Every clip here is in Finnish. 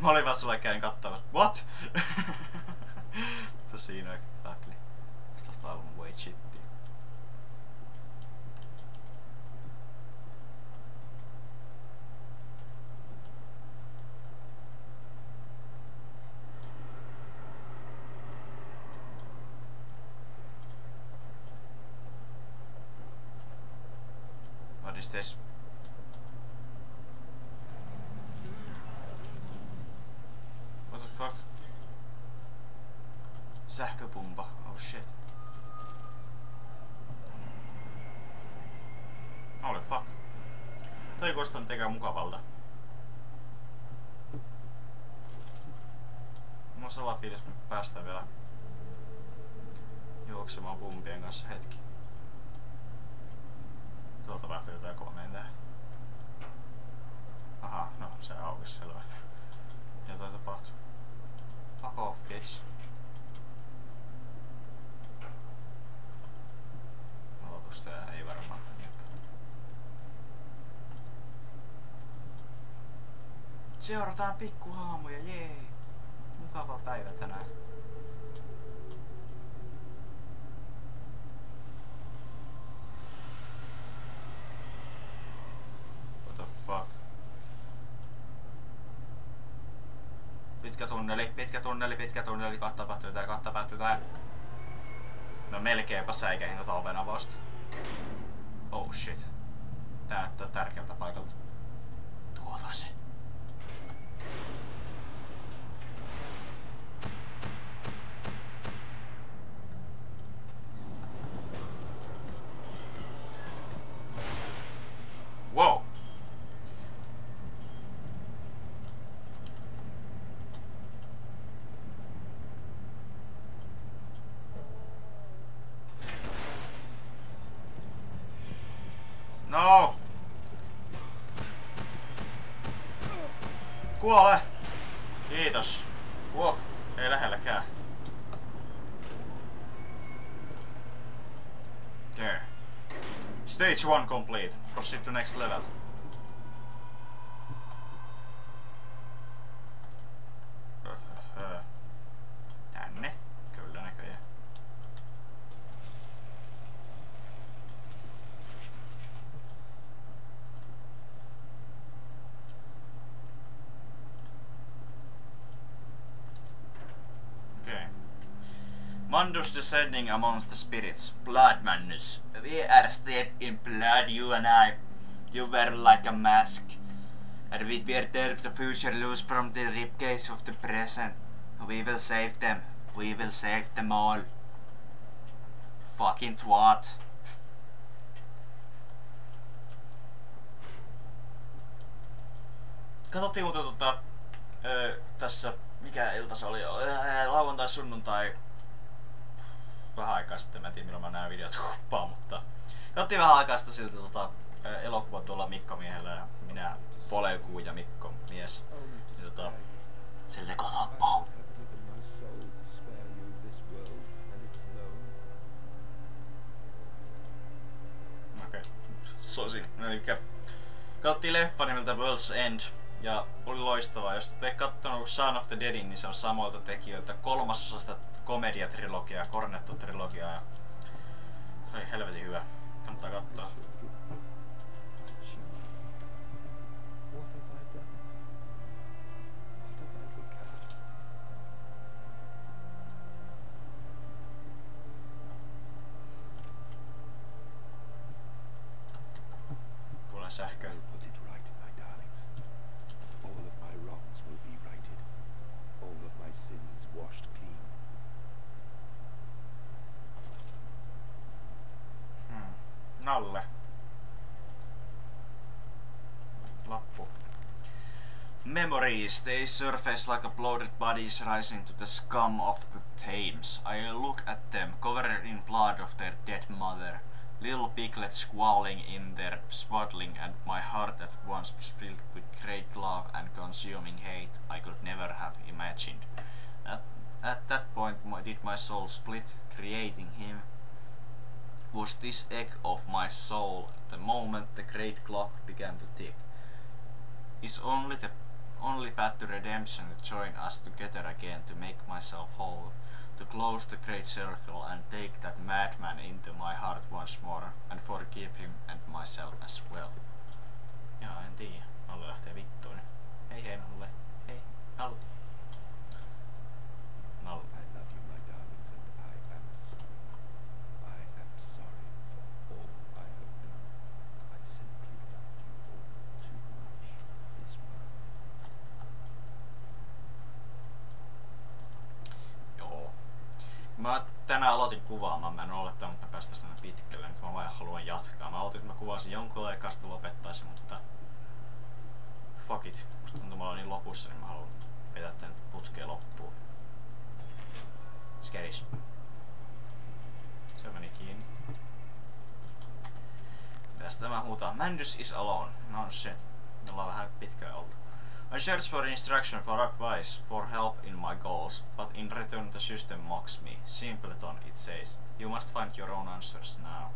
Mä olin vaan sulle käyn kattomassa. What? Mitä siinä on? Saakeli. Mistä tosta album wait shittiin? What is this? What the fuck? Sähköpumpa. Oh shit. Holy fuck. Toi ei kuulosta mitenkään mukavalta. Mulla on sellainen fiilis, että me päästään vielä juoksemaan pumpien kanssa hetki. Tuolta päähtyi jotain komentää. Aha, no se aukesi selvä. Jotain tapahtui. Fuck off, bitch. Aloitus tää ei varmaan. Seurataan pikkuhaamuja, jee! Mukava päivä tänään. Pitkä tunneli, kohta päättyy tää. No melkeinpä säikähin tota oven avausta. Oh shit. Tää näyttää tärkeältä paikalta. Tuolla se. Kuole! Kiitos. Wow, ei lähelläkään. Okay. Stage 1 complete. Proceed to next level. Tänne? Kyllä näköjään. Mandus descending amongst the spirits. Blood, Mandus. We are steeped in blood, you and I. You wear like a mask. And we bear the future loose from the ribcage of the present. We will save them. We will save them all. Fucking twat. Katsottiin muuten tässä, mikä ilta se oli? Lauantai, sunnuntai. Vähän aikaa sitten, mä en tiedä milloin mä nää videot huppaa, mutta katsottiin vähän aikaa sitten silti elokuva tuolla Mikko-miehellä ja minä Folekuu ja Mikko-mies. Silti kotoppaa. Okei, se on siinä. Elikkä katsottiin leffa nimeltä World's End ja oli loistavaa. Jos te ette kattonut Son of the Deadin, niin se on samoilta tekijöiltä kolmasosasta komediatrilogiaa, Cornetto-trilogiaa ja se oli helvetin hyvä. Kannattaa katsoa. Kuulen sähköä. Nalle. Lappu. Memories, they surface like a bloated bodies rising to the scum of the Thames. I look at them, covered in blood of their dead mother. Little piglets squalling in their swaddling, and my heart at once filled with great love and consuming hate I could never have imagined. At that point did my soul split, creating him. Was this egg of my soul the moment the great clock began to tick? Is only the only path to redemption to join us together again, to make myself whole, to close the great circle and take that madman into my heart once more, and forgive him and myself as well. Jaa, en tiiä. Nalle lähtee vittuun. Hei hei Nalle. Hei. Nalle. Nalle. Mä tänään aloitin kuvaamaan, mä en olettanut, että mä päästäis tänne pitkälle, nyt mä vaan haluan jatkaa. Mä ootin, että mä kuvasin jonkun aikaa, sitten lopettaisin, mutta fuck it. Musta tuntuu, mä olen niin lopussa, niin mä haluan vetää tän putkeen loppuun. Skeris. Se meni kiinni. Mitäs tämä huutaa? Mandus is alone. No shit. Me ollaan vähän pitkään oltu. I search for instruction, for advice, for help in my goals, but in return the system mocks me. Simpleton, it says. You must find your own answers now.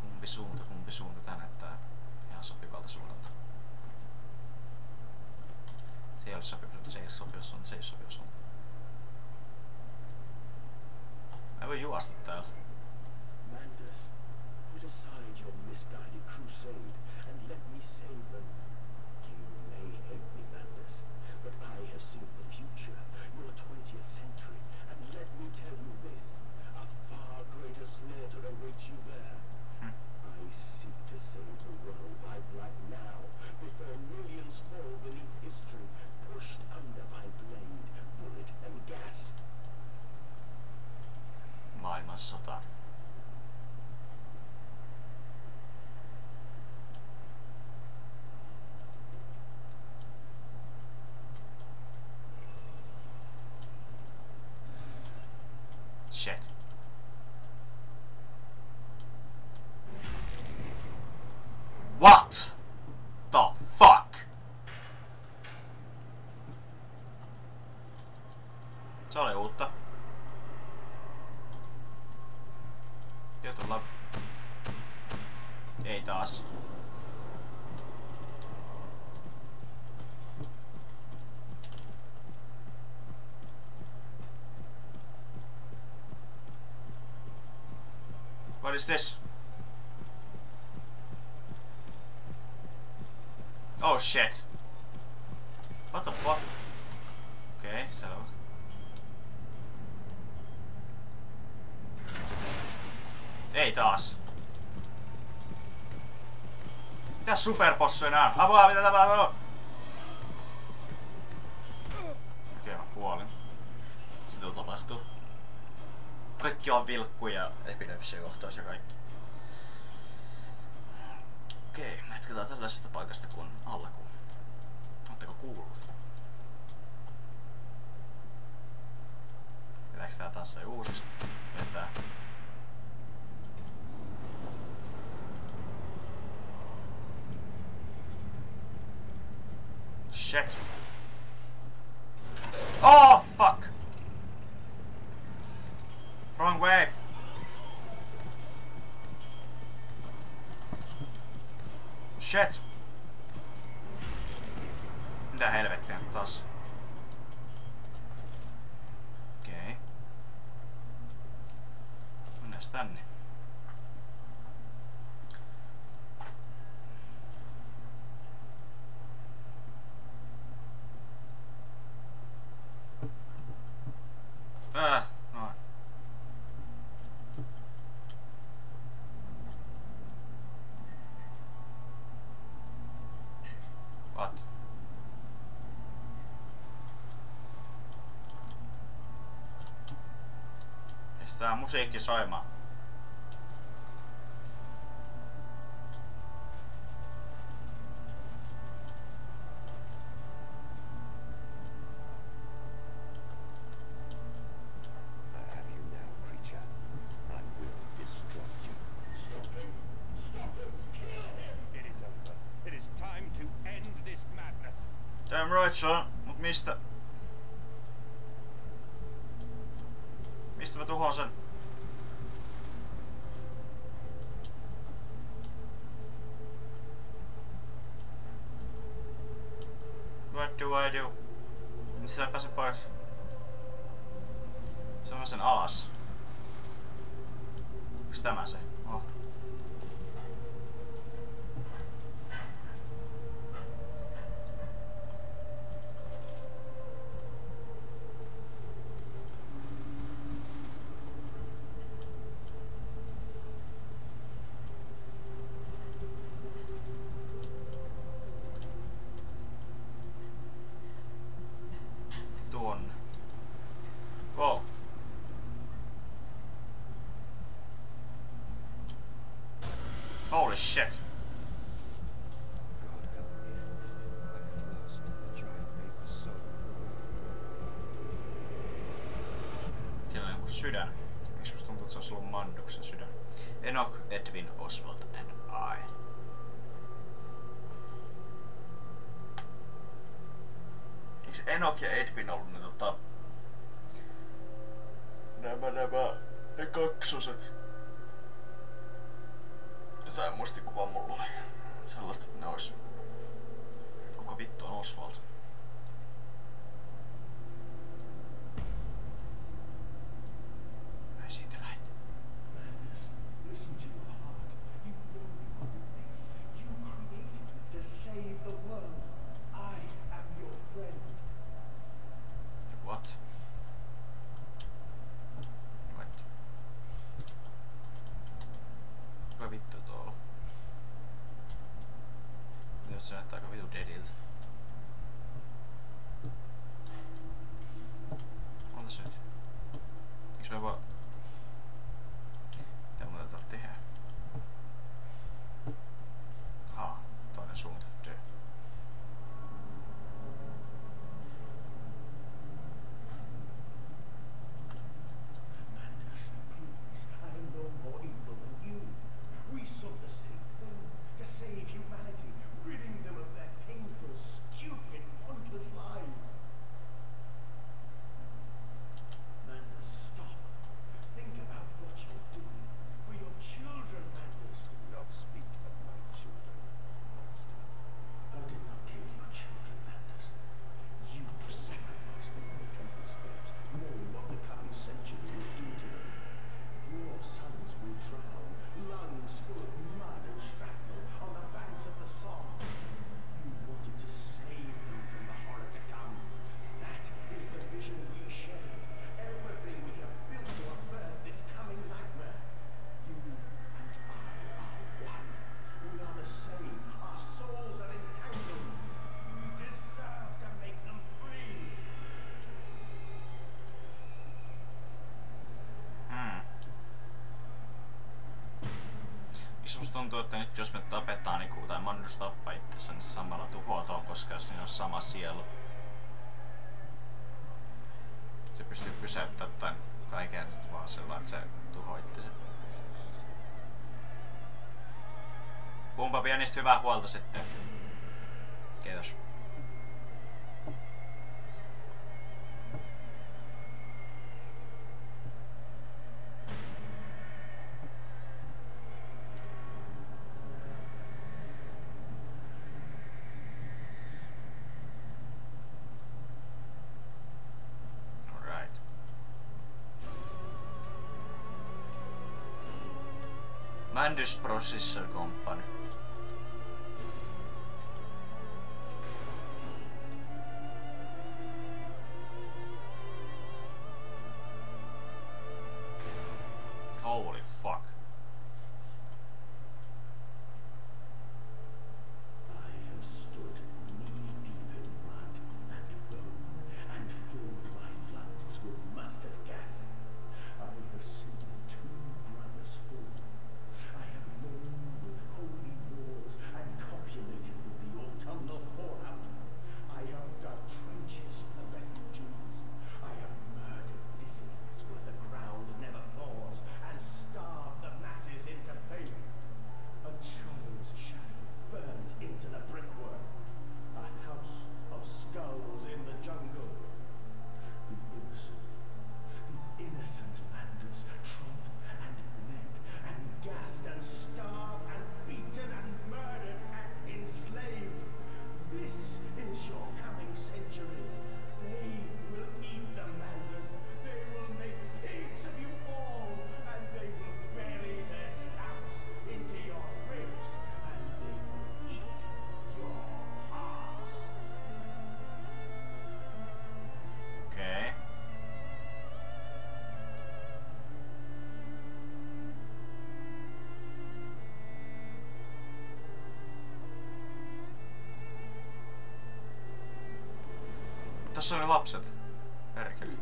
Kumpi suunta tää näyttää ihan sopivalta suunnalta. Se ei ole sopiva suunta, se ei ole sopiva suunta, se ei ole sopiva suunta. Mä en voi juosta täällä. Mandus, put aside your misguided crusade. Let me save them. You may hate me, Mandus, but I have seen the future, your 20th century, and let me tell you this, a far greater slaughter awaits you there. I seek to save the world by blood now, before millions fall beneath history, pushed under by blade, bullet and gas. Maailmansota. What the fuck? Se oli uutta. Tietyllä... Ei taas. What is this? Oh shit. What the fuck? Okay, so. Ei taas. Mitäs superpossu enää on? Apua, mitä tapahtuu? Okei, mä kuolin. Sitten tapahtuu. Kaikki on vilkkuja, epilepsia kohtaus ja kaikki. Okei, me jatketaan tällaisesta paikasta kuin alku. Oletteko kuullut? Vetääks tää taas se uusista? Vetää. Shit. Oh fuck! Wrong way! Shit! Mitä helvettiä nyt taas? Okei. Mennäs tänne. Noin. What? Pistää musiikki soimaan. Mut mistä? Mistä mä tuhoan sen? What do I do? Miten sä pääsen pois? Sanon sen alas. Onks tämä se? Oh. Shit. God help me. I am lost in the giant maple soap. Siellä on joku sydän. Miksi musta tuntuu, että se olisi ollut Manduksen sydän? Enoch, Edwin, Oswald and I. Eiks Enoch ja Edwin ollut ne ne kaksoset? Jotain muistikuvaa mulla oli. Sellaista, että ne ois... Kuka vittu on Oswald? Näin siitä lähti. What? Kuka vittu tuolla? Nyt se näyttää aika vitu deadiltä. On tässä nyt. Miks mä vaan... Mitä mun täältä tehdä? Ahaa, toinen suunta. Dö. Tuntuu, että nyt jos me tapetaan niin tai Mandus tappaa itsensä, niin samalla tuhotaan, koska jos niillä on sama sielu. Se pystyy pysäyttämään tämän kaiken vaan sellainen, että se tuhoaa itsensä. Kumpa pian niistä hyvää huolta sitten. Kiitos. Mandus Processor Company. Holy fuck. Tossa oli lapset. Perkele.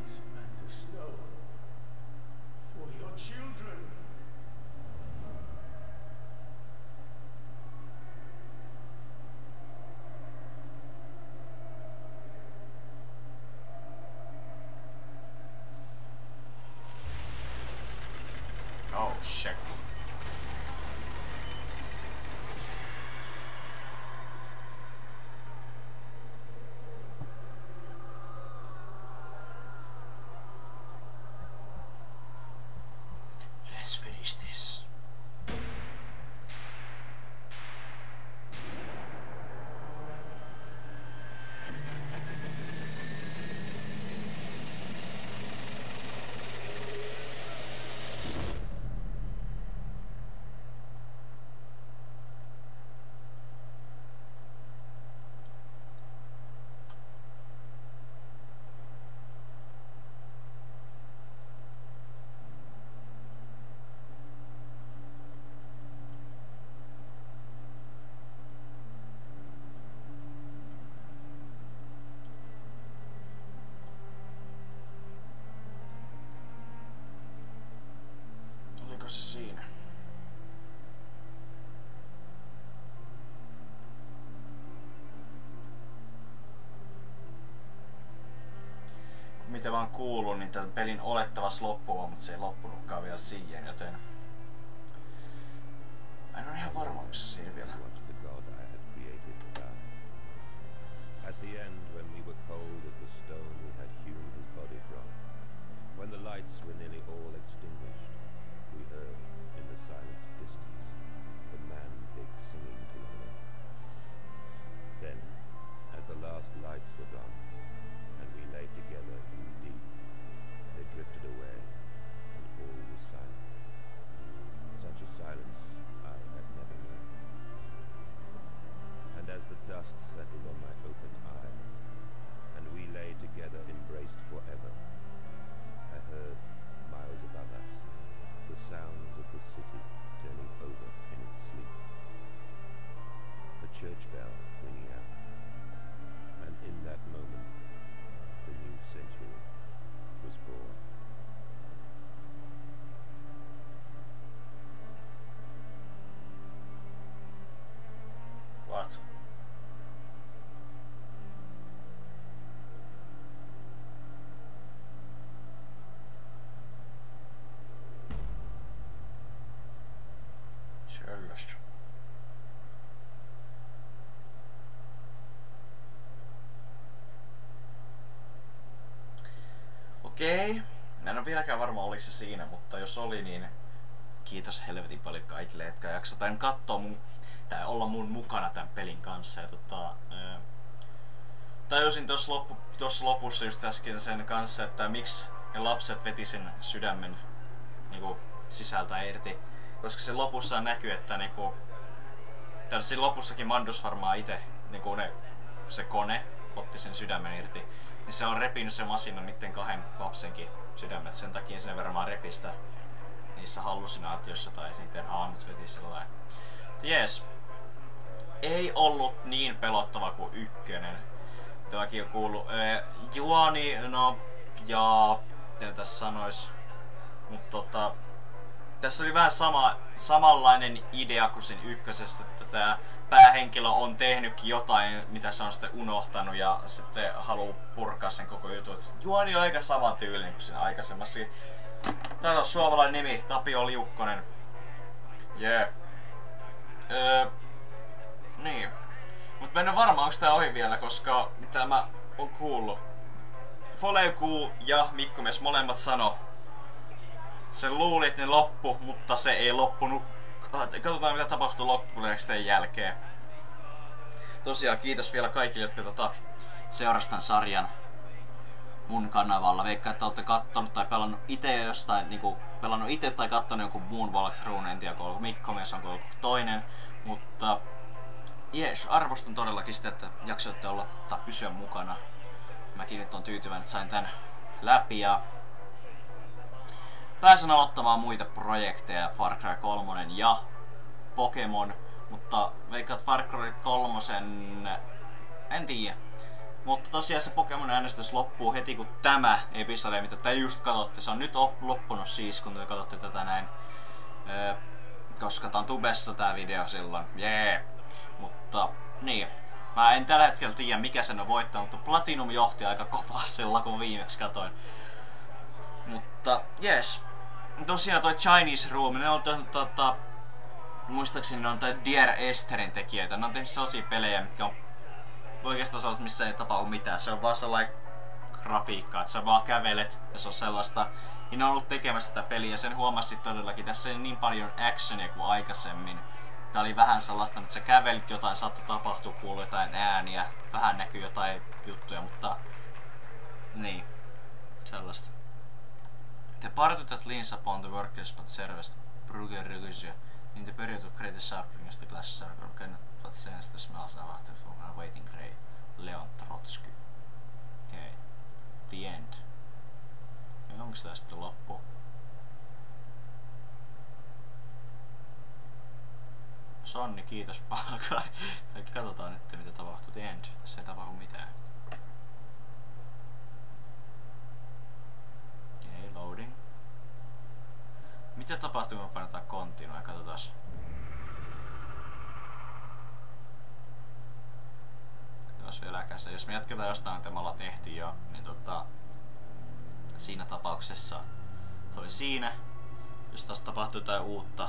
Mitä vaan kuuluu, niin tämän pelin olettavas loppua, mutta se ei loppunutkaan vielä siihen, joten en ole ihan varma, onko se siinä vielä. At the end, when we were cold as the stone, we had hewn his body from. When the lights were nearly all extinguished, we heard in the silent distance the man pig singing to one another. Then, as the last lights were gone, and we lay together in deep, they drifted away, and all was silent. Such a silence I had never known. And as the dust settled on my open eye, and we lay together embraced forever, I heard, miles above us, the sounds of the city turning over in its sleep. The church bell ringing out, and in that moment, the new century was born. What? Sure. Okei, mä en ole vieläkään varma oliks se siinä, mutta jos oli, niin kiitos helvetin paljon kaikille, jotka jakso tän kattoo mun, tai olla mun mukana tän pelin kanssa. Ja tajusin tossa lopussa just äsken sen kanssa, että miksi ne lapset veti sen sydämen niinku sisältä irti, koska se lopussa näkyy, että niinku siinä lopussakin Mandus varmaan ite, niinku se kone otti sen sydämen irti. Niin se on repinyt se masinan niitten kahden lapsenkin sydämet, sen takia sinne varmaan repistä niissä hallusinaatioissa tai niitten haamut veti sellainen. Jees. Ei ollut niin pelottava kuin ykkönen. Tämäkin on kuullut. Juoni, no ja miten tässä sanois. Mut tässä oli vähän samanlainen idea kuin sen ykkösestä, että tää päähenkilö on tehnytkin jotain, mitä se on sitten unohtanut ja sitten haluu purkaa sen koko jutun. Juoni on aika sama tyylinen kuin siinä aikaisemmassa. Täällä on suomalainen nimi, Tapio Liukkonen. Jee. Yeah. Niin. Mut mä en ole varma, onko tää ohi vielä, koska mitä mä oon kuullut. Folekuu ja Mikko-mies molemmat sano. Se luuli, että ne loppu, mutta se ei loppunut. Katsotaan mitä tapahtuu loppujen jälkeen. Tosiaan kiitos vielä kaikille, jotka seurasi tän sarjan mun kanavalla. Veikkaan, että ootte kattonut tai pelannut ite jostain, niinku pelannut ite tai kattonut jonkun muun Valkruun, en tiedä, Mikko-mies on toinen. Mutta jees, arvostan todellakin sitä, että jaksoitte olla tai pysyä mukana. Mäkin nyt on tyytyväinen, että sain tän läpi ja pääsen aloittamaan muita projekteja, Far Cry 3 ja Pokemon, mutta veikkaat Far Cry 3, en tiedä. Mutta tosiaan se Pokemon-äänestys loppuu heti kun tämä episode, mitä te just katsotte, se on nyt loppunut siis, kun te katsotte tätä näin. Koska tää on tubessa tää video silloin, jee! Mutta niin, mä en tällä hetkellä tiedä mikä sen on voittanut, mutta Platinum johti aika kovaa sillä kun viimeksi katoin. Mutta jes, tosiaan toi Chinese Room, ne on muistaakseni ne on tää Dear Esterin tekijöitä, ne on tehnyt sellaisia pelejä, mitkä on oikeastaan sellaista, missä ei tapahdu mitään, se on vaan sellainen grafiikka, että sä vaan kävelet ja se on sellaista. Ja ne on ollut tekemässä tätä peliä ja sen huomasi todellakin, tässä ei niin paljon actionia kuin aikaisemmin. Tää oli vähän sellaista, että sä kävelit jotain, saattoi tapahtua, kuului jotain ääniä, vähän näkyy jotain juttuja, mutta niin, sellaista. The party that leans upon the workers but serves Brugger Religion in the period of greatest sharpening of the glass circle cannot but sense the smells of after from waiting grave. Leon Trotsky. Okay. The end. Onks tää sitten loppu? Sonni, kiitos paljon. Katsotaan nyt mitä tapahtuu. The end. Tässä ei tapahdu mitään. Okei, okay, loading. Mitä tapahtuu kun painetaan continue? Katsotaan. Katsotaan vielä äkässä. Jos me jatketaan jostain mitä me ollaan tehty jo, niin siinä tapauksessa se oli siinä. Jos taas tapahtuu jotain uutta.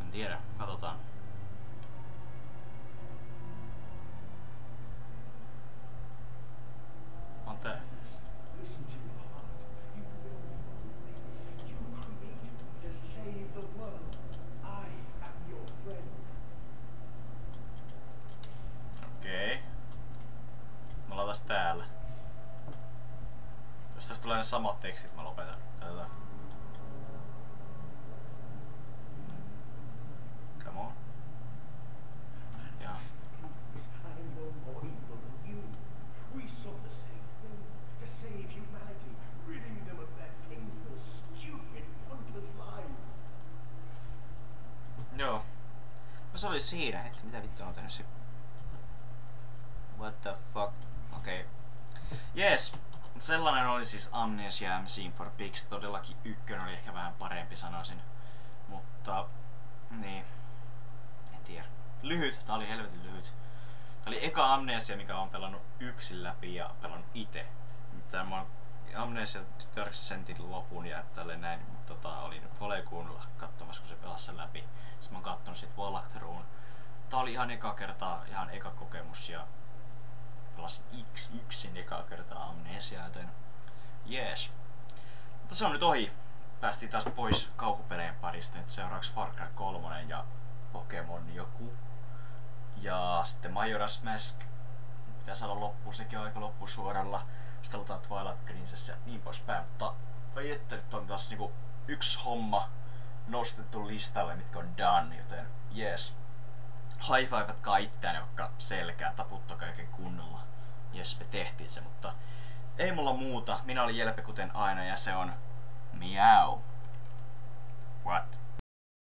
En tiedä, katsotaan. On tää. Okei. Okay. Me ollaan taas täällä. Jos tässä tulee ne samat tekstit, mä lopetan. Katsotaan. Come on. Jaa. Joo. No se oli siinä. Hetki, mitä vittu on tehnyt se? What the fuck? Okei. Okay. Yes. Sellainen oli siis Amnesia: A Machine for Pigs, todellakin ykkönen oli ehkä vähän parempi sanoisin, mutta niin, en tiedä. Lyhyt, tää oli helvetin lyhyt. Tää oli eka Amnesia, mikä on pelannut yksin läpi ja pelannut ite. Mä oon Amnesia Dark Sentin lopun ja tälleen näin, mutta olin Folekuunnilla katsomassa kun se pelasi sen läpi. Sitten mä oon kattonut sit Walakteruun. Tää oli ihan eka kertaa, ihan eka kokemus ja pelasin yksin ekaa kertaa Amnesia, joten jees. Mutta se on nyt ohi. Päästiin taas pois kauhupeleen parista. Nyt seuraavaksi Far Cry 3 ja Pokemon joku. Ja sitten Majora's Mask. Pitää saada loppuun, sekin on aika loppusuoralla. Sitten aloitetaan Twilight Princess ja niin poispäin. Mutta ai että nyt on taas niinku yksi homma nostettu listalle, mitkä on done, joten jees. High fiveatkaa itseäni vaikka selkää, taputtakaa oikein kunnolla. Jes, me tehtiin se, mutta ei mulla muuta. Minä olin Jelpe kuten aina ja se on miau. What?